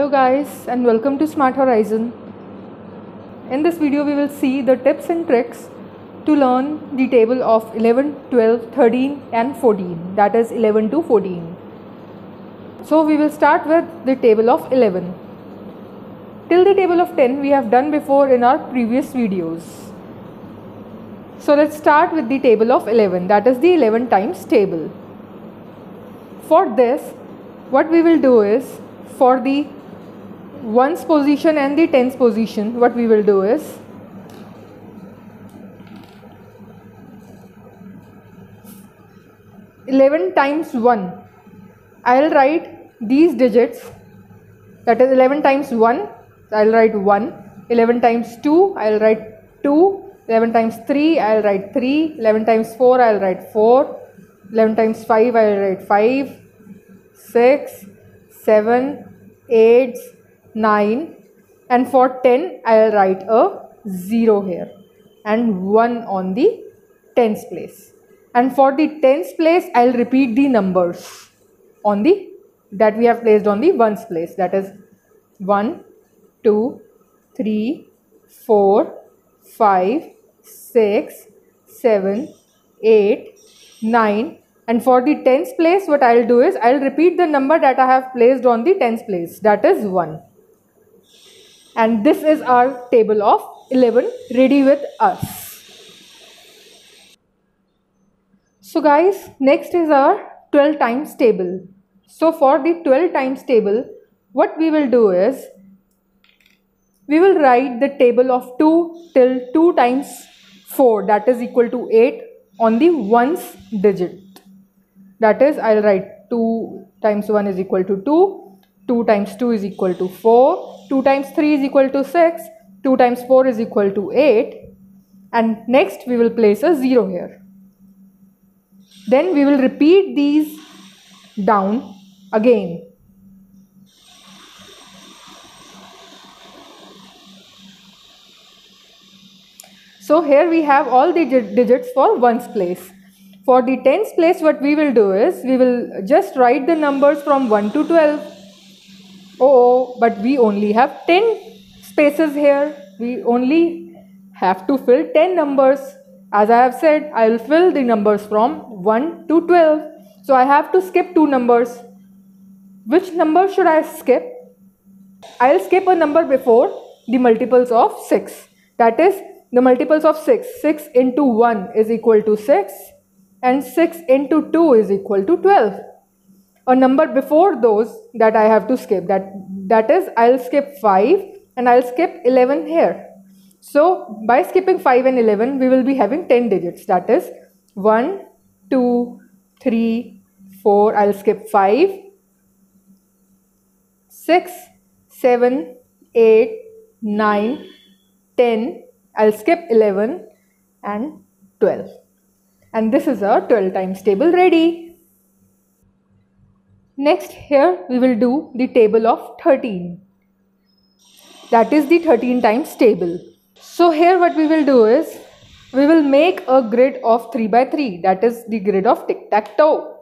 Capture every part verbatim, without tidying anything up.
Hello guys, and welcome to Smart Horizon. In this video we will see the tips and tricks to learn the table of eleven, twelve, thirteen and fourteen, that is eleven to fourteen. So we will start with the table of eleven. Till the table of ten we have done before in our previous videos. So let's start with the table of eleven, that is the eleven times table. For this, what we will do is, for the ones position and the tens position, what we will do is, eleven times one, I will write these digits, that is eleven times one, I will write one, eleven times two, I will write two, eleven times three, I will write three, eleven times four, I will write four, eleven times five, I will write five, six, seven, eight, nine, and for ten I will write a zero here and one on the tens place, and for the tens place I will repeat the numbers on the that we have placed on the ones place, that is one, two, three, four, five, six, seven, eight, nine. And for the tens place, what I will do is, I will repeat the number that I have placed on the tens place, that is one. And this is our table of eleven ready with us. So guys, next is our twelve times table. So for the twelve times table, what we will do is, we will write the table of two till two times four, that is equal to eight, on the ones digit. That is, I will write two times one is equal to two, two times two is equal to four, two times three is equal to six, two times four is equal to eight, and next we will place a zero here. Then we will repeat these down again. So here we have all the digits for ones place. For the tens place, what we will do is, we will just write the numbers from one to twelve. Oh, but we only have ten spaces here. We only have to fill ten numbers. As I have said, I will fill the numbers from one to twelve. So I have to skip two numbers. Which number should I skip? I will skip a number before the multiples of six. That is, the multiples of six. six into one is equal to six. And six into two is equal to twelve. A number before those that I have to skip. That, that is, I will skip five and I will skip eleven here. So, by skipping five and eleven, we will be having ten digits. That is, one, two, three, four, I will skip five, six, seven, eight, nine, ten, I will skip eleven and twelve. And this is our twelve times table ready. Next, here we will do the table of thirteen. That is the thirteen times table. So here what we will do is, we will make a grid of three by three. That is the grid of tic-tac-toe.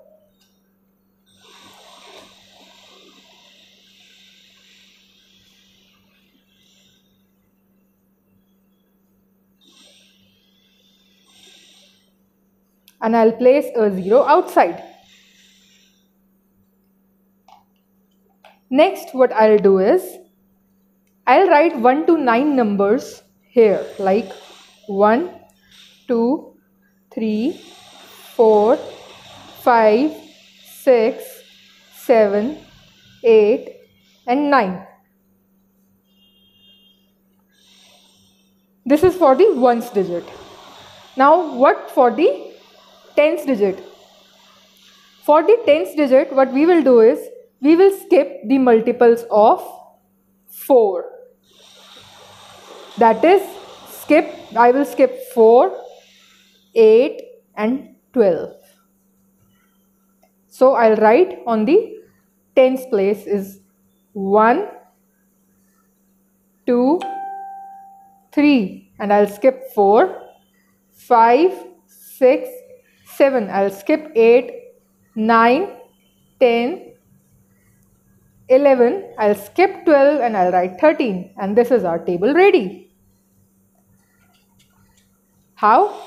And I'll place a zero outside. Next, what I'll do is, I'll write one to nine numbers here, like one, two, three, four, five, six, seven, eight and nine. This is for the ones digit. Now, what for the tens digit? For the tens digit, what we will do is, we will skip the multiples of four. That is, skip, I will skip four, eight and twelve. So I will write on the tens place is one, two, three, and I will skip four, five, six, seven, I will skip eight, nine, ten eleven, I'll skip twelve and I'll write thirteen, and this is our table ready. How?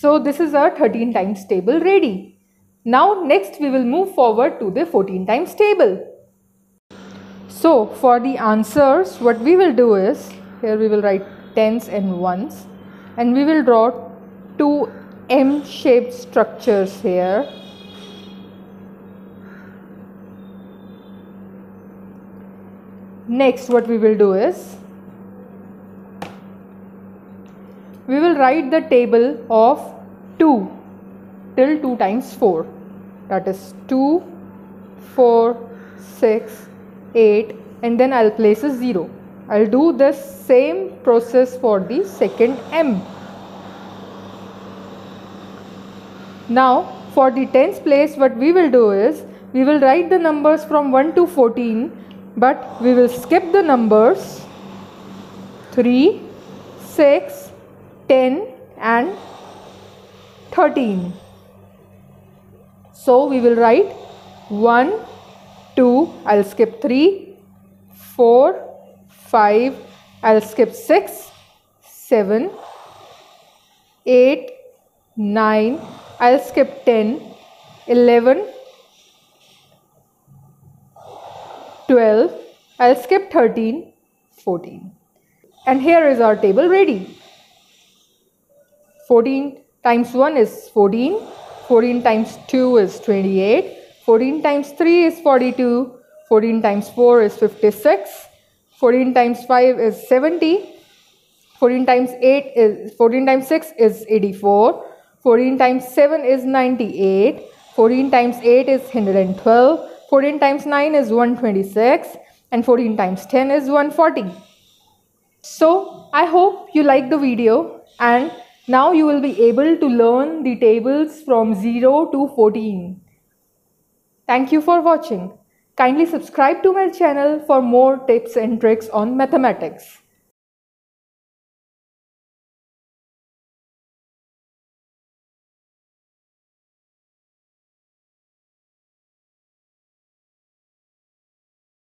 So this is our thirteen times table ready. Now next we will move forward to the fourteen times table. So for the answers, what we will do is, here we will write tens and ones, and we will draw two M-shaped structures here. Next what we will do is, we will write the table of two till two times four, that is two, four, six, eight, and then I'll place a zero. I'll do the same process for the second M. Now for the tens place, what we will do is, we will write the numbers from one to fourteen, but we will skip the numbers three, six, ten and thirteen. So we will write one, two, I'll skip three, four, five, I'll skip six, seven, eight, nine, I'll skip ten, eleven, twelve, I'll skip thirteen, fourteen. And here is our table ready. fourteen times one is fourteen, fourteen times two is twenty-eight, fourteen times three is forty-two, fourteen times four is fifty-six, fourteen times five is seventy, fourteen times eight is fourteen times six is eighty-four, fourteen times seven is ninety-eight, fourteen times eight is one hundred twelve, fourteen times nine is one hundred twenty-six, and fourteen times ten is one hundred forty. So I hope you like the video, and now you will be able to learn the tables from zero to fourteen. Thank you for watching. Kindly subscribe to my channel for more tips and tricks on mathematics.